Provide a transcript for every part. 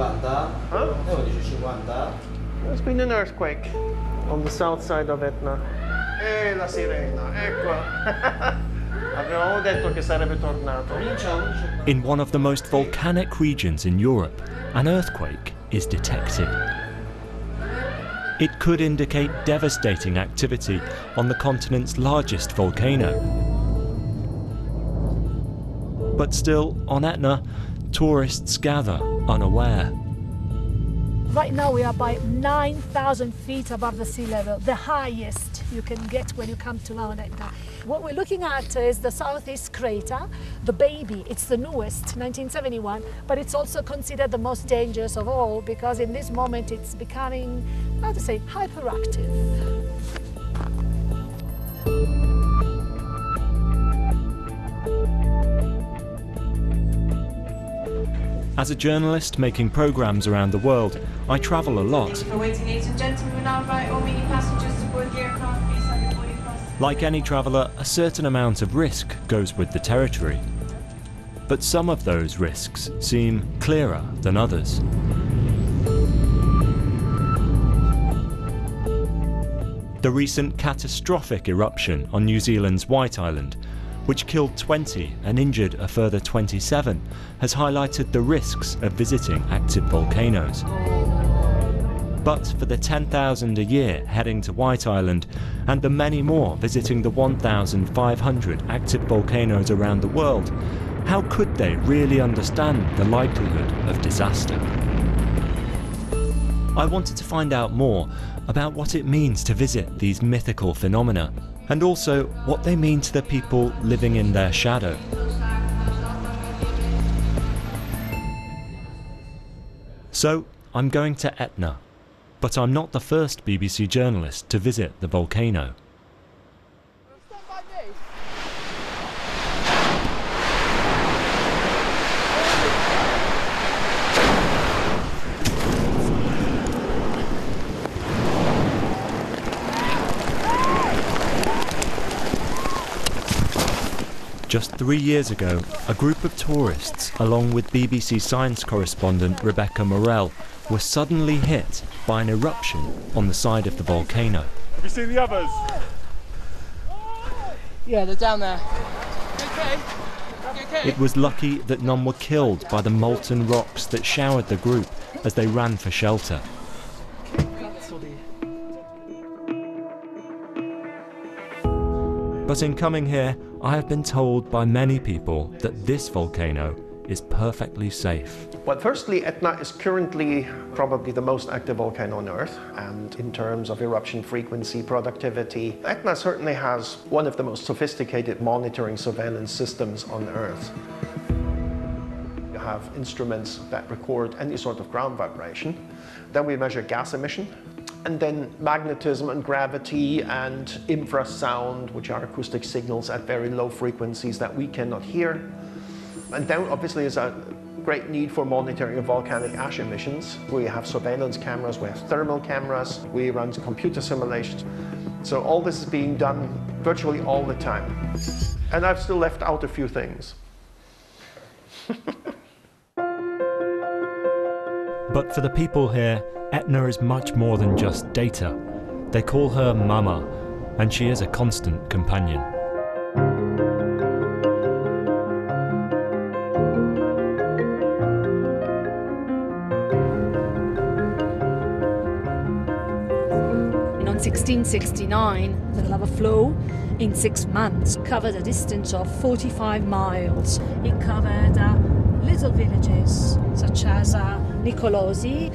50? Huh? There's been an earthquake on the south side of Etna. E la sirena, eccola. In one of the most volcanic regions in Europe, an earthquake is detected. It could indicate devastating activity on the continent's largest volcano. But still, on Etna, tourists gather unaware. Right now we are by 9,000 feet above the sea level, the highest you can get when you come to Mount Etna. What we're looking at is the southeast crater, the baby. It's the newest, 1971, but it's also considered the most dangerous of all because in this moment it's becoming, how to say, hyperactive. As a journalist making programmes around the world, I travel a lot. Thank you for waiting, ladies and gentlemen. We now invite all meeting passengers to board the aircraft. Please have your boarding passes. Like any traveller, a certain amount of risk goes with the territory. But some of those risks seem clearer than others. The recent catastrophic eruption on New Zealand's White Island, which killed 20 and injured a further 27, has highlighted the risks of visiting active volcanoes. But for the 10,000 a year heading to White Island, and the many more visiting the 1,500 active volcanoes around the world, how could they really understand the likelihood of disaster? I wanted to find out more about what it means to visit these mythical phenomena, and also what they mean to the people living in their shadow. So I'm going to Etna, but I'm not the first BBC journalist to visit the volcano. Just 3 years ago, a group of tourists, along with BBC science correspondent Rebecca Morell, were suddenly hit by an eruption on the side of the volcano. Have you seen the others? Yeah, they're down there. Okay. Okay. It was lucky that none were killed by the molten rocks that showered the group as they ran for shelter. But in coming here, I have been told by many people that this volcano is perfectly safe. Well, firstly, Etna is currently probably the most active volcano on Earth, and in terms of eruption frequency, productivity, Etna certainly has one of the most sophisticated monitoring surveillance systems on Earth. You have instruments that record any sort of ground vibration. Then we measure gas emission, and then magnetism and gravity and infrasound, which are acoustic signals at very low frequencies that we cannot hear. And then obviously there's a great need for monitoring of volcanic ash emissions. We have surveillance cameras, we have thermal cameras, we run computer simulations. So all this is being done virtually all the time. And I've still left out a few things. But for the people here, Etna is much more than just data. They call her Mama, and she is a constant companion. In 1669, the lava flow in 6 months covered a distance of 45 miles. It covered little villages such as Nicolosi.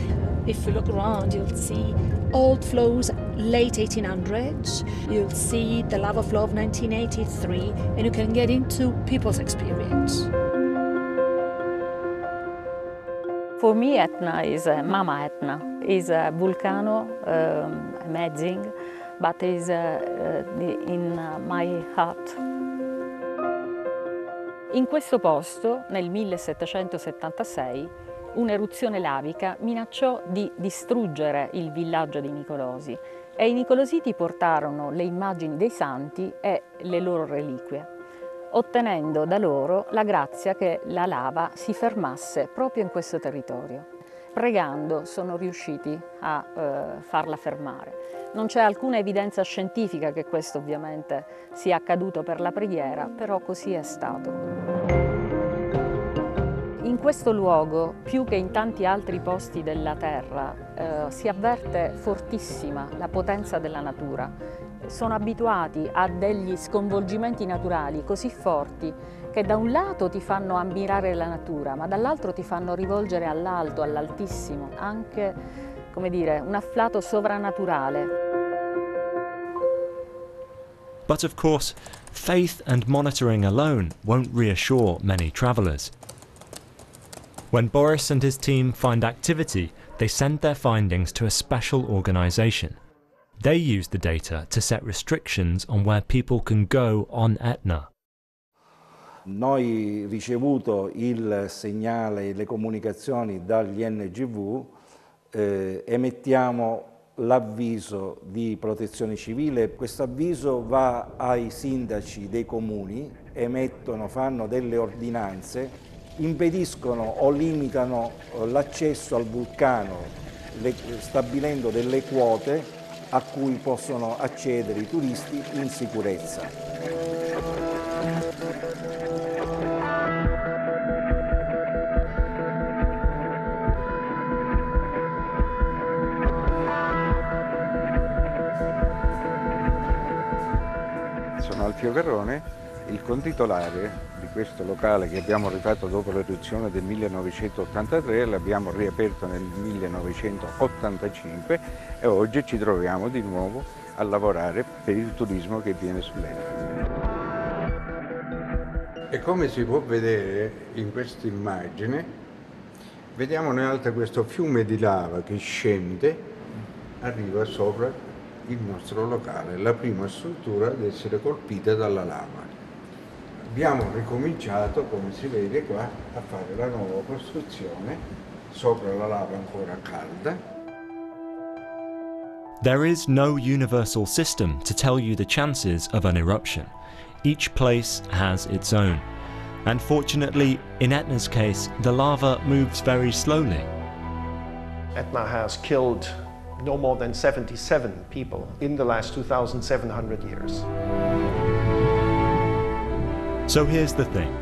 If you look around, you'll see old flows, late 1800s. You'll see the lava flow of 1983, and you can get into people's experience. For me, Etna is Mama Etna. It's a volcano, amazing, but it's in my heart. In questo posto, nel 1776, un'eruzione lavica minacciò di distruggere il villaggio di Nicolosi e i nicolositi portarono le immagini dei santi e le loro reliquie, ottenendo da loro la grazia che la lava si fermasse proprio in questo territorio. pregando sono riusciti a farla fermare. Non c'è alcuna evidenza scientifica che questo ovviamente sia accaduto per la preghiera, però così è stato. In questo luogo, più che in tanti altri posti della terra, si avverte fortissima la potenza della natura. Sono abituati a degli sconvolgimenti naturali così forti che da un lato ti fanno ammirare la natura, ma dall'altro ti fanno rivolgere all'alto, all'altissimo, anche, come dire, un afflato sovrannaturale. But of course, faith and monitoring alone won't reassure many travelers. When Boris and his team find activity, they send their findings to a special organisation. They use the data to set restrictions on where people can go on Etna. Noi ricevuto il segnale, le comunicazioni dagli NGV, emettiamo l'avviso di protezione civile. Questo avviso va ai sindaci dei comuni, emettono, fanno delle ordinanze, impediscono o limitano l'accesso al vulcano stabilendo delle quote a cui possono accedere i turisti in sicurezza. Sono Alfio Garrone, il contitolare di questo locale che abbiamo rifatto dopo l'eruzione del 1983, l'abbiamo riaperto nel 1985 e oggi ci troviamo di nuovo a lavorare per il turismo che viene sull'Etna. E come si può vedere in questa immagine, vediamo in alto questo fiume di lava che scende, arriva sopra il nostro locale, la prima struttura ad essere colpita dalla lava. Abbiamo ricominciato, come si vede qua, a fare la nuova costruzione sopra la lava ancora calda. There is no universal system to tell you the chances of an eruption. Each place has its own. And fortunately, in Etna's case, the lava moves very slowly. Etna has killed no more than 77 people in the last 2,700 years. So here's the thing.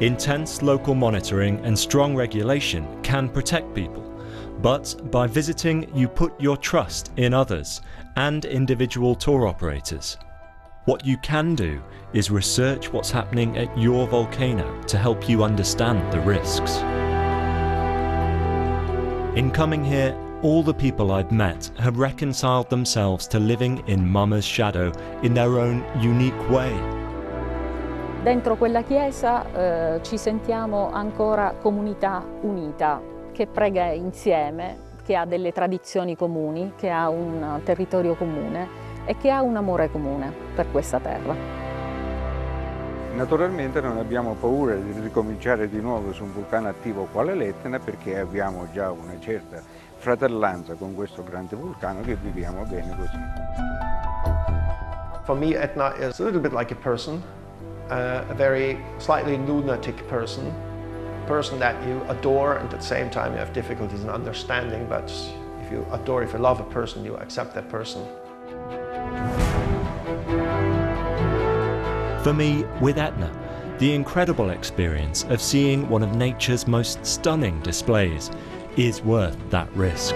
Intense local monitoring and strong regulation can protect people, but by visiting you put your trust in others and individual tour operators. What you can do is research what's happening at your volcano to help you understand the risks. In coming here, all the people I've met have reconciled themselves to living in Mama's shadow in their own unique way. Dentro quella chiesa ci sentiamo ancora comunità unita, che prega insieme, che ha delle tradizioni comuni, che ha un territorio comune e che ha un amore comune per questa terra. Naturalmente non abbiamo paura di ricominciare di nuovo su un vulcano attivo quale l'Etna, perché abbiamo già una certa fratellanza con questo grande vulcano che viviamo bene così. For me, Etna is a little bit like a person. A very slightly lunatic person that you adore and at the same time you have difficulties in understanding, but if you love a person, you accept that person. For me, with Etna, the incredible experience of seeing one of nature's most stunning displays is worth that risk.